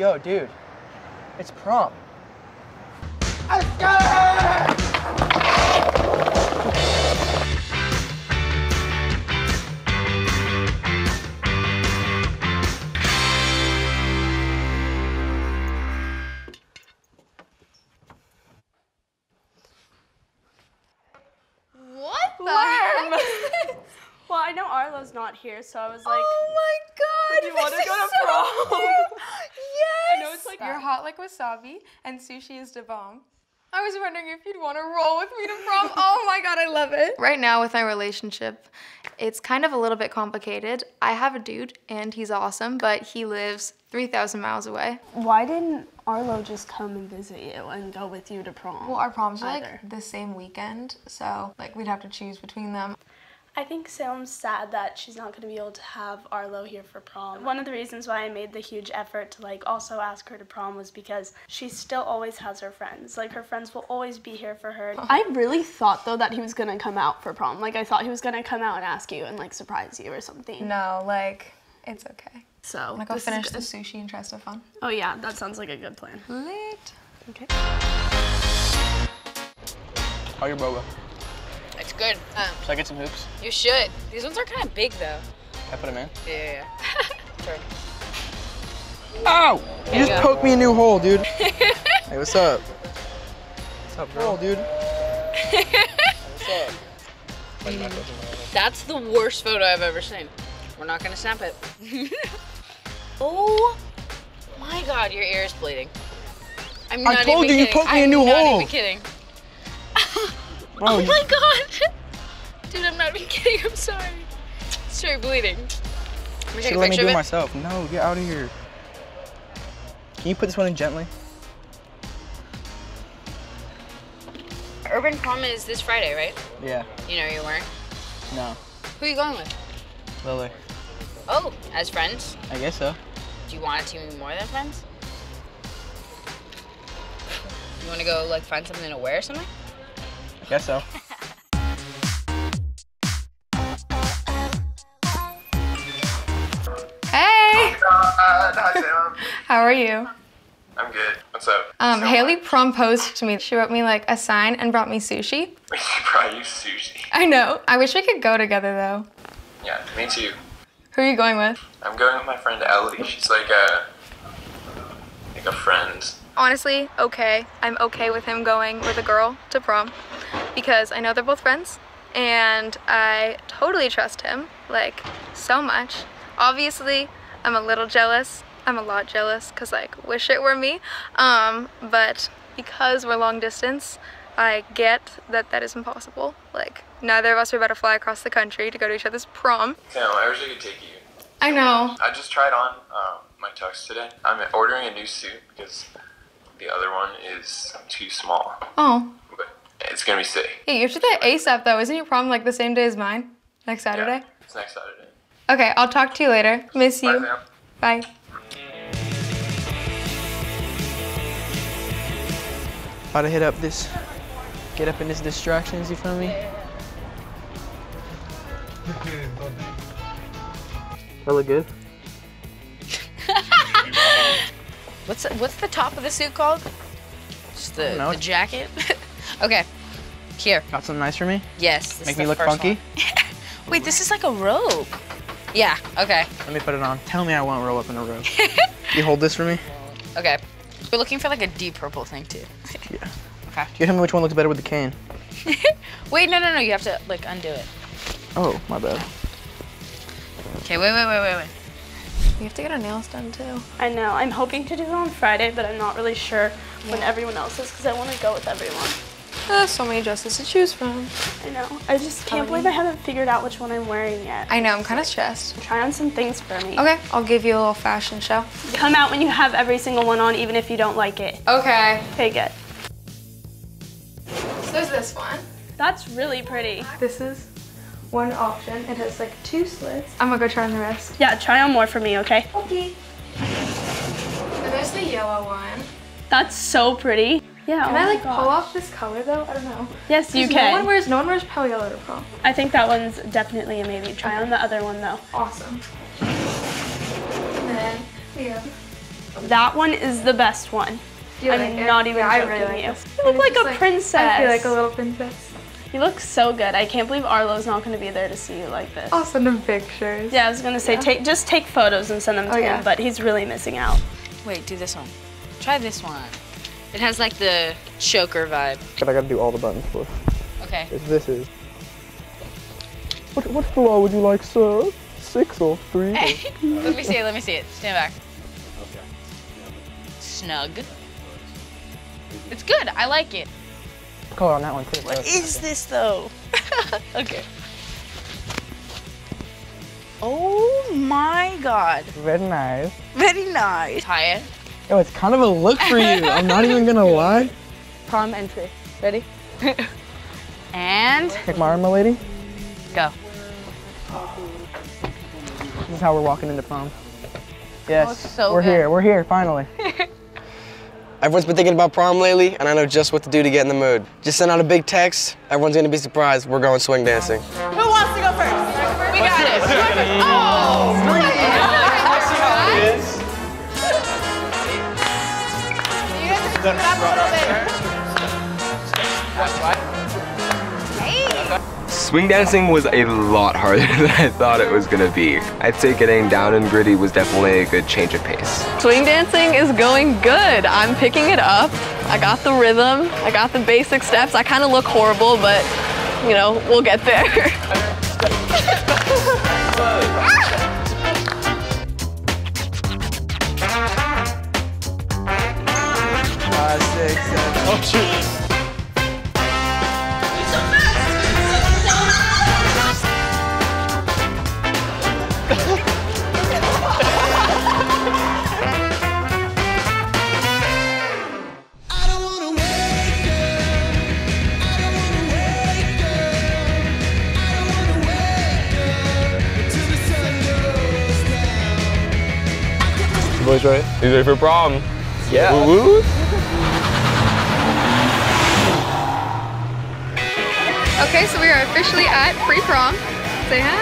Yo, dude, it's prom. Let's go! What the heck is this? Well, I know Arlo's not here, so I was like, oh my god, do you want to go to prom? Yes! I know it's like you're hot like wasabi, and sushi is the bomb. I was wondering if you'd want to roll with me to prom. Oh my god, I love it. Right now with my relationship, it's kind of a little bit complicated. I have a dude, and he's awesome, but he lives 3,000 miles away. Why didn't Arlo just come and visit you and go with you to prom? Well, our proms are like the same weekend, so like we'd have to choose between them. I think Salem's sad that she's not going to be able to have Arlo here for prom. One of the reasons why I made the huge effort to like also ask her to prom was because she still always has her friends. Like her friends will always be here for her. I really thought though that he was going to come out for prom. Like I thought he was going to come out and ask you and like surprise you or something. No, like it's okay. So like I'll finish the sushi and try stuff on. Oh yeah, that sounds like a good plan. Late. Okay. How's your boba? It's good. Should I get some hoops? You should. These ones are kind of big, though. Can I put them in? Yeah. Sure. Ow! You just poked me a new hole, dude. Hey, what's up? What's up, bro? Dude. What's up? That's the worst photo I've ever seen. We're not gonna snap it. Oh my god, your ear is bleeding. I'm not even kidding. I told you, you poked me a new hole. I'm not even kidding. Oh my god! Dude, I'm not even kidding, I'm sorry. It's straight bleeding. Can we take a picture of it? Should let me do it myself. No, get out of here. Can you put this one in gently? Urban prom is this Friday, right? Yeah. You know who you're wearing? No. Who are you going with? Lily. Oh, as friends? I guess so. Do you want it to be more than friends? You want to go like find something to wear or something? I guess so. Hey! Oh hi, Sam. How are you? I'm good. What's up? Haley proposed to me. She wrote me like a sign and brought me sushi. She brought you sushi. I know. I wish we could go together though. Yeah, me too. Who are you going with? I'm going with my friend Ellie. She's like a friend. Honestly, okay. I'm okay with him going with a girl to prom because I know they're both friends and I totally trust him, like, so much. Obviously, I'm a little jealous. I'm a lot jealous because, like, wish it were me. But because we're long distance, I get that that is impossible. Like, neither of us are about to fly across the country to go to each other's prom. Sam, I wish I could take you. I know. I just tried on my tux today. I'm ordering a new suit because the other one is too small. Oh. But it's gonna be sick. Yeah, you have to do that ASAP though. Isn't your prom like the same day as mine? Next Saturday? Yeah, it's next Saturday. Okay, I'll talk to you later. Miss you. Bye. How to hit up this, get up in this distractions, you feel me? That look good? What's the top of the suit called? Just the jacket? Okay, here. Got something nice for me? Yes. This Make me look funky? Wait, this is like a robe. Yeah, okay. Let me put it on. Tell me I won't roll up in a robe. You hold this for me? Okay. We're looking for like a deep purple thing too. Yeah. Okay. You tell me which one looks better with the cane. Wait, no. You have to like undo it. Oh, my bad. Okay, wait. You have to get our nails done too. I know. I'm hoping to do it on Friday, but I'm not really sure when everyone else is because I want to go with everyone. There's so many dresses to choose from. I know. I just can't believe I haven't figured out which one I'm wearing yet. I know. I'm kind of stressed. Try on some things for me. Okay. I'll give you a little fashion show. Come out when you have every single one on, even if you don't like it. Okay. Okay, good. So there's this one. That's really pretty. This is one option. It has like two slits. I'm gonna go try on the rest. Yeah, try on more for me, okay? Okay. And there's the yellow one. That's so pretty. Yeah. Can I like pull off this color though? I don't know. Yes, you can. No one wears pale yellow to prom. I think that one's definitely a maybe. Try on the other one though. Awesome. And then we have That one is the best one. I'm not even joking. You look like a princess. I feel like a little princess. You look so good. I can't believe Arlo's not going to be there to see you like this. I'll send him pictures. Yeah, I was going to say, just take photos and send them to him, but he's really missing out. Wait, do this one. Try this one. It has like the choker vibe. But I got to do all the buttons first. Okay. This is... What flower would you like, sir? 6 or 3? Let me see it. Stand back. Okay. Snug. It's good. I like it. Color on that one too. What is this though? Okay. Oh my God. Very nice. Very nice. Tie it. Oh, it's kind of a look for you. I'm not even gonna lie. Prom entry. Ready? And. Take my arm, my lady. Go. This is how we're walking into prom. Yes. Oh, so we're here. We're here. Finally. Everyone's been thinking about prom lately, and I know just what to do to get in the mood. Just send out a big text. Everyone's gonna be surprised. We're going swing dancing. Who wants to go first? We got it. Oh! You guys are coming up a little bit. Swing dancing was a lot harder than I thought it was gonna be. I'd say getting down and gritty was definitely a good change of pace. Swing dancing is going good. I'm picking it up. I got the rhythm. I got the basic steps. I kind of look horrible, but you know, we'll get there. Five, six, seven. Oh, shoot. Boys, right? He's ready for prom. Yeah. Woo-woo. Okay, so we are officially at pre-prom. Say hi.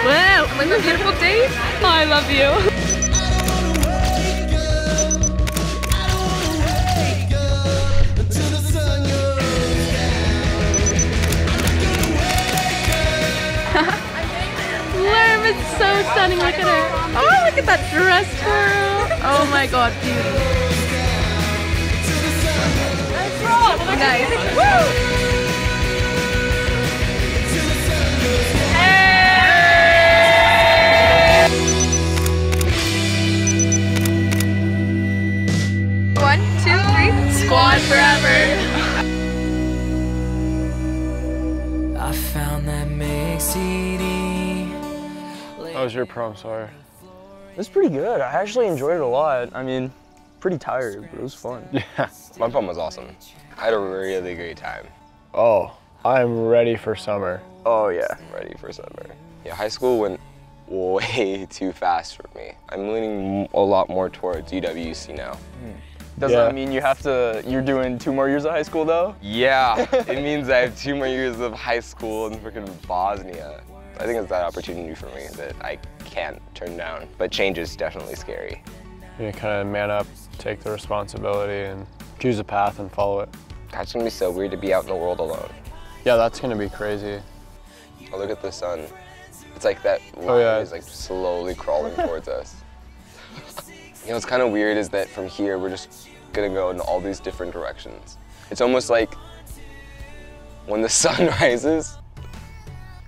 Wow. I'm with a beautiful date. Oh, I love you. Lerm, it's so stunning. Look at her. Oh, look at that dress girl. Oh my God, beauty. Nice. Woo! Hey! 1, 2, 3, squad forever. I found that mix CD. That was your prom, sorry. It was pretty good. I actually enjoyed it a lot. I mean, pretty tired, but it was fun. Yeah, my prom was awesome. I had a really great time. Oh, I'm ready for summer. Oh yeah, I'm ready for summer. Yeah, high school went way too fast for me. I'm leaning a lot more towards UWC now. Does that mean you have to, you're doing 2 more years of high school though? Yeah, it means I have 2 more years of high school in freaking Bosnia. I think it's that opportunity for me that I can't turn down, but change is definitely scary. You know, kind of man up, take the responsibility, and choose a path and follow it. That's gonna be so weird to be out in the world alone. Yeah, that's gonna be crazy. Oh, look at the sun. It's like that light is like slowly crawling towards us. You know, what's kind of weird is that from here we're just gonna go in all these different directions. It's almost like when the sun rises,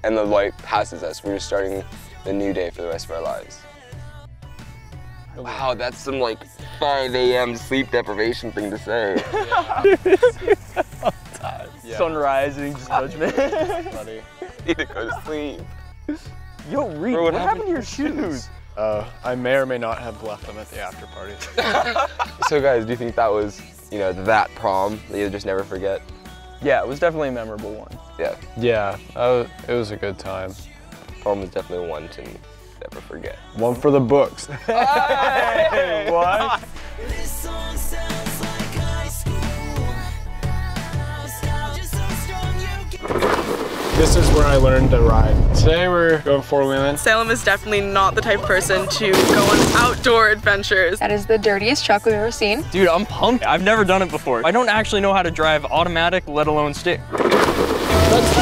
and the light passes us. We're just starting the new day for the rest of our lives. Wow, that's some like 5 a.m. sleep deprivation thing to say. Yeah. Sunrise and just judgment. I need to go to sleep. Yo, Reed, bro, what happened to your shoes? I may or may not have left them at the after party. So guys, do you think that was, you know, that prom that you'll just never forget? Yeah, it was definitely a memorable one. Yeah. Yeah, it was a good time. Prom was definitely one to never forget. One for the books. Hey, what? This song sounds like high school. This is where I learned to ride. Today we're going four-wheeling. Salem is definitely not the type of person to go on outdoor adventures. That is the dirtiest truck we've ever seen. Dude, I'm pumped. I've never done it before. I don't actually know how to drive automatic, let alone stick. That's